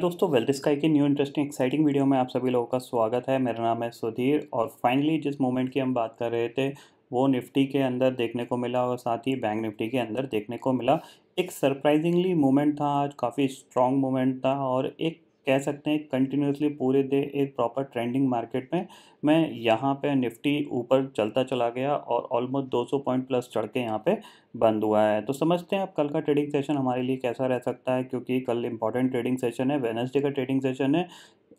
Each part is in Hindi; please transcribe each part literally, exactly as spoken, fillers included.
दोस्तों वेल्थ स्काई की न्यू इंटरेस्टिंग एक्साइटिंग वीडियो में आप सभी लोगों का स्वागत है। मेरा नाम है सुधीर और फाइनली जिस मोमेंट की हम बात कर रहे थे वो निफ्टी के अंदर देखने को मिला और साथ ही बैंक निफ्टी के अंदर देखने को मिला। एक सरप्राइजिंगली मोमेंट था आज, काफ़ी स्ट्रांग मोमेंट था और एक कह सकते हैं कंटिन्यूसली पूरे दे एक प्रॉपर ट्रेंडिंग मार्केट में मैं यहाँ पे निफ्टी ऊपर चलता चला गया और ऑलमोस्ट दो सौ पॉइंट प्लस चढ़ के यहाँ पे बंद हुआ है। तो समझते हैं अब कल का ट्रेडिंग सेशन हमारे लिए कैसा रह सकता है, क्योंकि कल इंपॉर्टेंट ट्रेडिंग सेशन है, वेडनेसडे का ट्रेडिंग सेशन है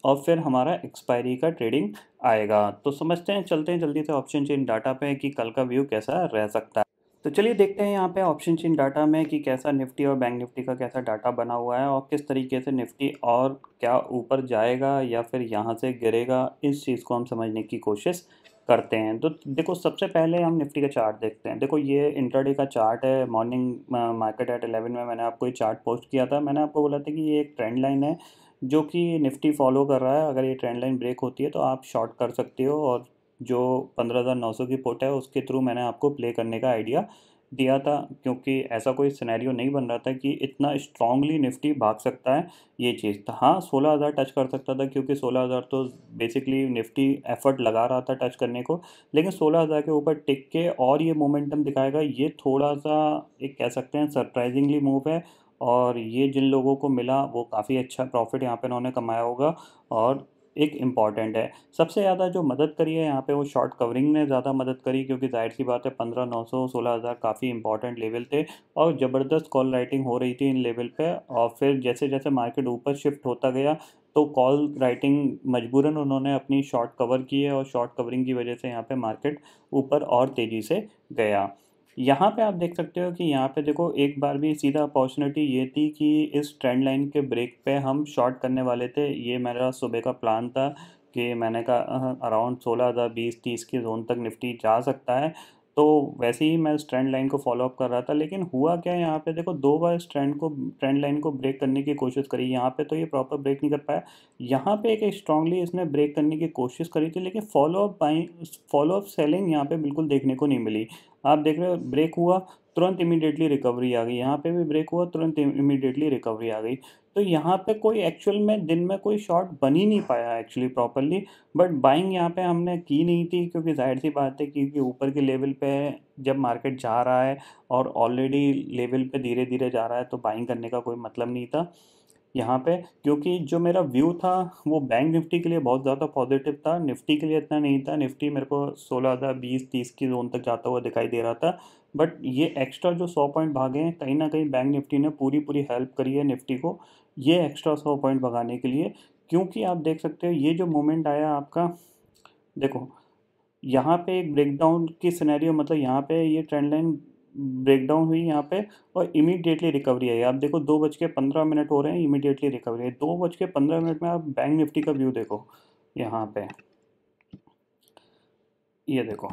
और फिर हमारा एक्सपायरी का ट्रेडिंग आएगा। तो समझते हैं, चलते हैं जल्दी से ऑप्शन चेन डाटा पे कि कल का व्यू कैसा रह सकता है। तो चलिए देखते हैं यहाँ पे ऑप्शन चेन डाटा में कि कैसा निफ्टी और बैंक निफ्टी का कैसा डाटा बना हुआ है और किस तरीके से निफ्टी और क्या ऊपर जाएगा या फिर यहाँ से गिरेगा, इस चीज़ को हम समझने की कोशिश करते हैं। तो देखो सबसे पहले हम निफ्टी का चार्ट देखते हैं। देखो ये इंट्राडे का चार्ट है। मॉर्निंग मार्केट एट इलेवन में मैंने आपको ये चार्ट पोस्ट किया था। मैंने आपको बोला था कि ये एक ट्रेंड लाइन है जो कि निफ्टी फॉलो कर रहा है। अगर ये ट्रेंड लाइन ब्रेक होती है तो आप शॉर्ट कर सकते हो और जो पंद्रह हज़ार नौ सौ की पुट है उसके थ्रू मैंने आपको प्ले करने का आइडिया दिया था, क्योंकि ऐसा कोई सिनेरियो नहीं बन रहा था कि इतना स्ट्रांगली निफ्टी भाग सकता है। ये चीज़ था, हाँ सोलह हज़ार टच कर सकता था क्योंकि सोलह हज़ार तो बेसिकली निफ्टी एफर्ट लगा रहा था टच करने को, लेकिन सोलह हज़ार के ऊपर टिक के और ये मोमेंटम दिखाएगा। ये थोड़ा सा एक कह सकते हैं सरप्राइजिंगली मूव है और ये जिन लोगों को मिला वो काफ़ी अच्छा प्रॉफिट यहाँ पर उन्होंने कमाया होगा और एक इम्पॉर्टेंट है। सबसे ज़्यादा जो मदद करी है यहाँ पे वो शॉर्ट कवरिंग ने ज़्यादा मदद करी, क्योंकि जाहिर सी बात है पंद्रह नौ सौ सोलह हज़ार काफ़ी इंपॉर्टेंट लेवल थे और ज़बरदस्त कॉल राइटिंग हो रही थी इन लेवल पे। और फिर जैसे जैसे मार्केट ऊपर शिफ्ट होता गया तो कॉल राइटिंग मजबूरन उन्होंने अपनी शॉर्ट कवर की है और शॉर्ट कवरिंग की वजह से यहाँ पर मार्केट ऊपर और तेज़ी से गया। यहाँ पे आप देख सकते हो कि यहाँ पे देखो एक बार भी सीधा अपॉर्चुनिटी ये थी कि इस ट्रेंड लाइन के ब्रेक पे हम शॉर्ट करने वाले थे। ये मेरा सुबह का प्लान था कि मैंने कहा अराउंड सोलह हज़ार बीस तीस के जोन तक निफ्टी जा सकता है, तो वैसे ही मैं इस ट्रेंड लाइन को फॉलोअप कर रहा था। लेकिन हुआ क्या, यहाँ पे देखो दो बार इस ट्रेंड को ट्रेंड लाइन को ब्रेक करने की कोशिश करी। यहाँ पे तो ये प्रॉपर ब्रेक नहीं कर पाया, यहाँ पे एक स्ट्रांगली इसने ब्रेक करने की कोशिश करी थी, लेकिन फॉलोअप बाइंग फॉलोअप सेलिंग यहाँ पे बिल्कुल देखने को नहीं मिली। आप देख रहे हो ब्रेक हुआ तुरंत इमीडिएटली रिकवरी आ गई, यहाँ पे भी ब्रेक हुआ तुरंत इमीडिएटली रिकवरी आ गई। तो यहाँ पे कोई एक्चुअल में दिन में कोई शॉर्ट बन ही नहीं पाया एक्चुअली प्रॉपरली, बट बाइंग यहाँ पे हमने की नहीं थी, क्योंकि जाहिर सी बात है क्योंकि ऊपर के लेवल पे जब मार्केट जा रहा है और ऑलरेडी लेवल पे धीरे धीरे जा रहा है तो बाइंग करने का कोई मतलब नहीं था यहाँ पे, क्योंकि जो मेरा व्यू था वो बैंक निफ्टी के लिए बहुत ज़्यादा पॉजिटिव था, निफ्टी के लिए इतना नहीं था। निफ्टी मेरे को सोलह हज़ार बीस तीस की जोन तक जाता हुआ दिखाई दे रहा था, बट ये एक्स्ट्रा जो सौ पॉइंट भागे हैं कहीं ना कहीं बैंक निफ्टी ने पूरी पूरी हेल्प करी है निफ्टी को ये एक्स्ट्रा सौ पॉइंट भगाने के लिए। क्योंकि आप देख सकते हो ये जो मोमेंट आया आपका, देखो यहाँ पे एक ब्रेकडाउन की सिनेरियो, मतलब यहाँ पे ये ट्रेंड लाइन ब्रेकडाउन हुई यहाँ पे और इमीडिएटली रिकवरी आई। आप देखो दो बज के पंद्रह मिनट हो रहे हैं, इमीडिएटली रिकवरी है। दो बज के पंद्रह मिनट में आप बैंक निफ्टी का व्यू देखो, यहाँ पे ये देखो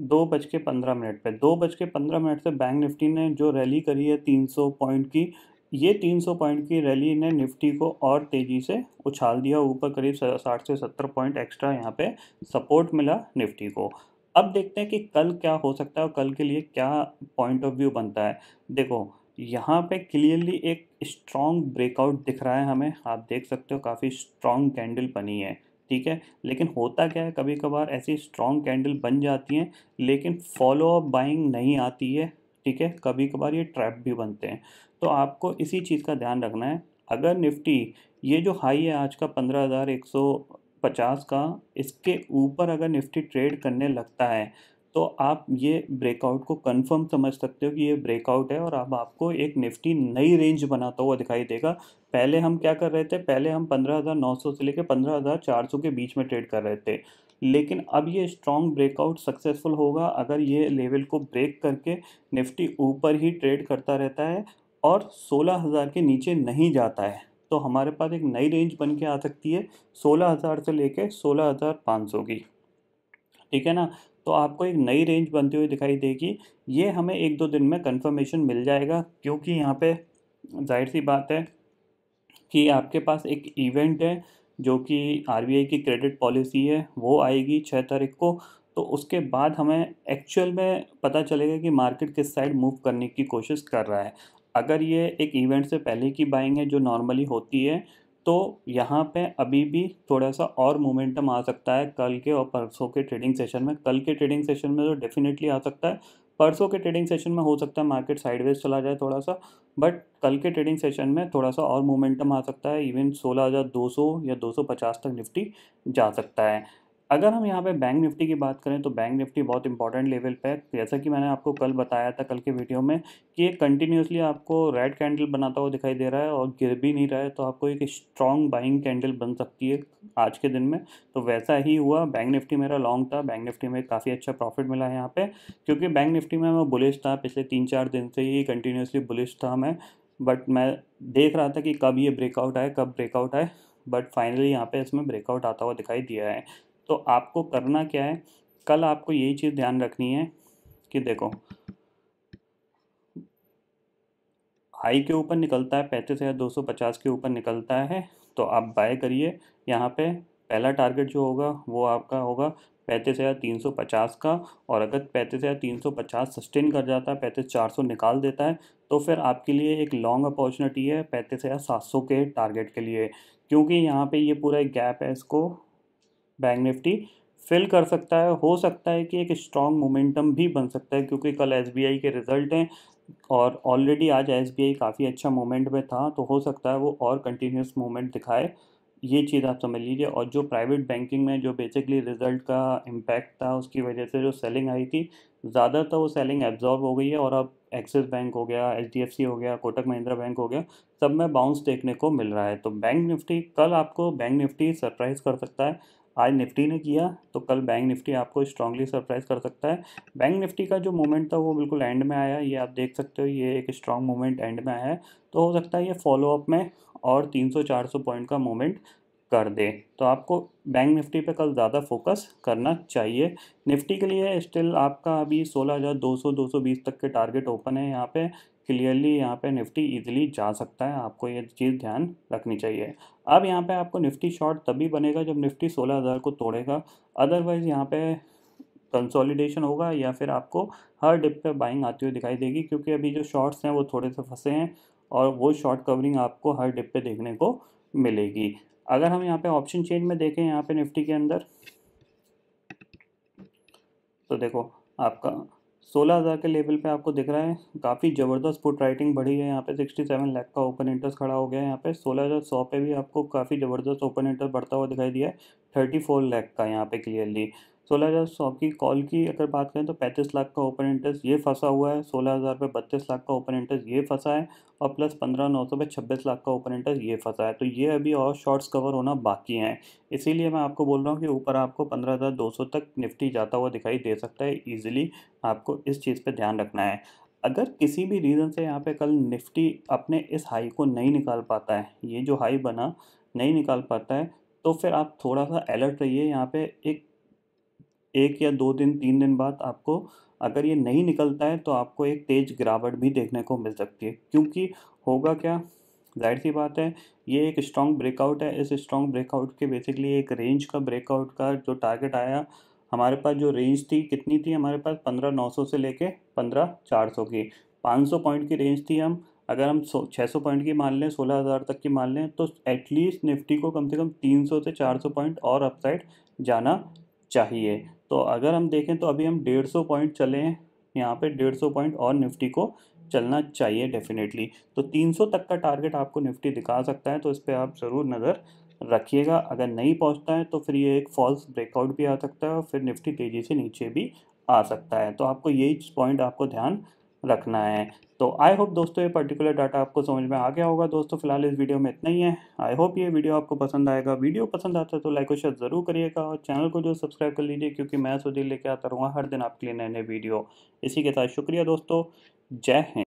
दो बज के पंद्रह मिनट पे दो बज के पंद्रह मिनट से बैंक निफ्टी ने जो रैली करी है तीन सौ पॉइंट की, ये तीन सौ पॉइंट की रैली ने निफ्टी को और तेज़ी से उछाल दिया ऊपर, करीब साठ से सत्तर पॉइंट एक्स्ट्रा यहाँ पे सपोर्ट मिला निफ्टी को। अब देखते हैं कि कल क्या हो सकता है और कल के लिए क्या पॉइंट ऑफ व्यू बनता है। देखो यहाँ पे क्लियरली एक स्ट्रॉन्ग ब्रेकआउट दिख रहा है हमें, आप देख सकते हो काफ़ी स्ट्रॉन्ग कैंडल बनी है, ठीक है। लेकिन होता क्या है, कभी कभार ऐसी स्ट्रॉन्ग कैंडल बन जाती हैं लेकिन फॉलोअप बाइंग नहीं आती है, ठीक है। कभी कभार ये ट्रैप भी बनते हैं, तो आपको इसी चीज़ का ध्यान रखना है। अगर निफ्टी ये जो हाई है आज का पंद्रह हज़ार एक सौ पचास का, इसके ऊपर अगर निफ्टी ट्रेड करने लगता है तो आप ये ब्रेकआउट को कंफर्म समझ सकते हो कि ये ब्रेकआउट है और अब आपको एक निफ्टी नई रेंज बनाता हुआ दिखाई देगा। पहले हम क्या कर रहे थे, पहले हम पंद्रह हज़ार नौ सौ से लेकर पंद्रह हज़ार चार सौ के बीच में ट्रेड कर रहे थे, लेकिन अब ये स्ट्रॉन्ग ब्रेकआउट सक्सेसफुल होगा अगर ये लेवल को ब्रेक करके निफ्टी ऊपर ही ट्रेड करता रहता है और सोलह हज़ार के नीचे नहीं जाता है, तो हमारे पास एक नई रेंज बन के आ सकती है सोलह हज़ार से लेके सोलह हज़ार पाँच सौ की, ठीक है ना। तो आपको एक नई रेंज बनती हुई दिखाई देगी। ये हमें एक दो दिन में कंफर्मेशन मिल जाएगा, क्योंकि यहाँ पे जाहिर सी बात है कि आपके पास एक इवेंट है जो कि आरबीआई की क्रेडिट पॉलिसी है, वो आएगी छः तारीख को। तो उसके बाद हमें एक्चुअल में पता चलेगा कि मार्केट किस साइड मूव करने की कोशिश कर रहा है। अगर ये एक इवेंट से पहले की बाइंग है जो नॉर्मली होती है तो यहाँ पे अभी भी थोड़ा सा और मोमेंटम आ सकता है कल के और परसों के ट्रेडिंग सेशन में। कल के ट्रेडिंग सेशन में तो डेफिनेटली आ सकता है, परसों के ट्रेडिंग सेशन में हो सकता है मार्केट साइडवेज चला जाए थोड़ा सा, बट कल के ट्रेडिंग सेशन में थोड़ा सा और मोमेंटम आ सकता है। इवन सोलह हज़ार दो सौ या दो सौ पचास तक निफ्टी जा सकता है। अगर हम यहाँ पे बैंक निफ्टी की बात करें तो बैंक निफ्टी बहुत इंपॉर्टेंट लेवल पे है। जैसा कि मैंने आपको कल बताया था कल के वीडियो में कि ये कंटिन्यूसली आपको रेड कैंडल बनाता हुआ दिखाई दे रहा है और गिर भी नहीं रहा है, तो आपको एक स्ट्रॉन्ग बाइंग कैंडल बन सकती है आज के दिन में। तो वैसा ही हुआ, बैंक निफ्टी मेरा लॉन्ग था, बैंक निफ्टी में काफ़ी अच्छा प्रॉफिट मिला है यहाँ पर, क्योंकि बैंक निफ्टी में मैं बुलिश था, पिछले तीन चार दिन से ही कंटिन्यूसली बुलिश था मैं, बट मैं देख रहा था कि कब ये ब्रेकआउट आए कब ब्रेकआउट आए बट फाइनली यहाँ पर इसमें ब्रेकआउट आता हुआ दिखाई दिया है। तो आपको करना क्या है, कल आपको यही चीज़ ध्यान रखनी है कि देखो हाई के ऊपर निकलता है, पैंतीस हज़ार दो सौ पचास के ऊपर निकलता है तो आप बाय करिए। यहाँ पे पहला टारगेट जो होगा वो आपका होगा पैंतीस हज़ार तीन सौ पचास का, और अगर पैंतीस हज़ार तीन सौ पचास सस्टेन कर जाता है, पैंतीस चार सौ निकाल देता है, तो फिर आपके लिए एक लॉन्ग अपॉर्चुनिटी है पैंतीस हज़ार सात सौ के टारगेट के लिए, क्योंकि यहाँ पर ये पूरा एक गैप है, इसको बैंक निफ्टी फिल कर सकता है। हो सकता है कि एक स्ट्रॉन्ग मोमेंटम भी बन सकता है, क्योंकि कल एसबीआई के रिजल्ट हैं और ऑलरेडी आज एसबीआई काफ़ी अच्छा मोमेंट में था, तो हो सकता है वो और कंटिन्यूस मोमेंट दिखाए, ये चीज़ आप समझ लीजिए। और जो प्राइवेट बैंकिंग में जो बेसिकली रिजल्ट का इम्पैक्ट था, उसकी वजह से जो सेलिंग आई थी ज़्यादातर वो सेलिंग एब्जॉर्ब हो गई है, और अब एक्सिस बैंक हो गया, एचडीएफसी हो गया, कोटक महिंद्रा बैंक हो गया, सब में बाउंस देखने को मिल रहा है। तो बैंक निफ्टी कल आपको बैंक निफ्टी सरप्राइज़ कर सकता है। आज निफ्टी ने किया तो कल बैंक निफ्टी आपको स्ट्रांगली सरप्राइज़ कर सकता है। बैंक निफ्टी का जो मोमेंट था वो बिल्कुल एंड में आया, ये आप देख सकते हो, ये एक स्ट्रांग मोमेंट एंड में आया है, तो हो सकता है ये फॉलोअप में और तीन सौ चार सौ पॉइंट का मोमेंट कर दे। तो आपको बैंक निफ्टी पे कल ज़्यादा फोकस करना चाहिए। निफ्टी के लिए स्टिल आपका अभी सोलह हज़ार दो सौ दो सौ बीस तक के टारगेट ओपन है, यहाँ पे क्लियरली यहाँ पे निफ्टी इजीली जा सकता है, आपको ये चीज़ ध्यान रखनी चाहिए। अब यहाँ पे आपको निफ्टी शॉर्ट तभी बनेगा जब निफ्टी सोलह हज़ार को तोड़ेगा, अदरवाइज़ यहाँ पे कंसोलिडेशन होगा या फिर आपको हर डिप पे बाइंग आती हुई दिखाई देगी, क्योंकि अभी जो शॉर्ट्स हैं वो थोड़े से फंसे हैं और वो शॉर्ट कवरिंग आपको हर डिप पे देखने को मिलेगी। अगर हम यहाँ पर ऑप्शन चेन में देखें यहाँ पर निफ्टी के अंदर, तो देखो आपका सोलह हज़ार के लेवल पे आपको दिख रहा है काफ़ी ज़बरदस्त पुट राइटिंग बढ़ी है यहाँ पे, सड़सठ लाख का ओपन इंटरेस्ट खड़ा हो गया है यहाँ पे। सोलह हज़ार सौ पे भी आपको काफ़ी ज़बरदस्त ओपन इंटरेस्ट बढ़ता हुआ दिखाई दिया है चौंतीस लाख का यहाँ पे क्लियरली। सोलह हज़ार सौ की कॉल की अगर बात करें तो पैंतीस लाख का ओपन इंटरेस्ट ये फंसा हुआ है, सोलह हज़ार पे बत्तीस लाख का ओपन इंटरेस्ट ये फंसा है, और प्लस पंद्रह नौ सौ पे छब्बीस लाख का ओपन इंटरेस्ट ये फंसा है। तो ये अभी और शॉर्ट्स कवर होना बाकी हैं, इसीलिए मैं आपको बोल रहा हूँ कि ऊपर आपको पंद्रह हज़ार दो सौ तक निफ्टी जाता हुआ दिखाई दे सकता है ईजिली, आपको इस चीज़ पे ध्यान रखना है। अगर किसी भी रीज़न से यहाँ पे कल निफ्टी अपने इस हाई को नहीं निकाल पाता है, ये जो हाई बना नहीं निकाल पाता है, तो फिर आप थोड़ा सा अलर्ट रहिए। यहाँ पे एक एक या दो दिन तीन दिन बाद आपको अगर ये नहीं निकलता है तो आपको एक तेज़ गिरावट भी देखने को मिल सकती है, क्योंकि होगा क्या, जाहिर सी बात है ये एक स्ट्रॉन्ग ब्रेकआउट है, इस स्ट्रॉन्ग ब्रेकआउट के बेसिकली एक रेंज का ब्रेकआउट का जो टारगेट आया, हमारे पास जो रेंज थी कितनी थी, हमारे पास पंद्रह नौ सौ से लेके पंद्रह चार सौ की पाँच सौ पॉइंट की रेंज थी। हम अगर हम सो छः सौ पॉइंट की मान लें, सोलह हज़ार तक की मान लें, तो एटलीस्ट निफ्टी को कम से कम तीन सौ से चार सौ पॉइंट और अपसाइड जाना चाहिए। तो अगर हम देखें तो अभी हम डेढ़ सौ पॉइंट चले हैं, यहाँ पे डेढ़ सौ पॉइंट और निफ्टी को चलना चाहिए डेफिनेटली। तो तीन सौ तक का टारगेट आपको निफ्टी दिखा सकता है, तो इस पर आप ज़रूर नज़र रखिएगा। अगर नहीं पहुँचता है तो फिर ये एक फॉल्स ब्रेकआउट भी आ सकता है और फिर निफ्टी तेज़ी से नीचे भी आ सकता है। तो आपको यही पॉइंट आपको ध्यान रखना है। तो आई होप दोस्तों ये पर्टिकुलर डाटा आपको समझ में आ गया होगा। दोस्तों फिलहाल इस वीडियो में इतना ही है, आई होप ये वीडियो आपको पसंद आएगा। वीडियो पसंद आता है तो लाइक और शेयर ज़रूर करिएगा और चैनल को जो सब्सक्राइब कर लीजिए, क्योंकि मैं सुधीर लेके आता रहूँगा हर दिन आपके लिए नए नए वीडियो। इसी के साथ शुक्रिया दोस्तों, जय हिंद।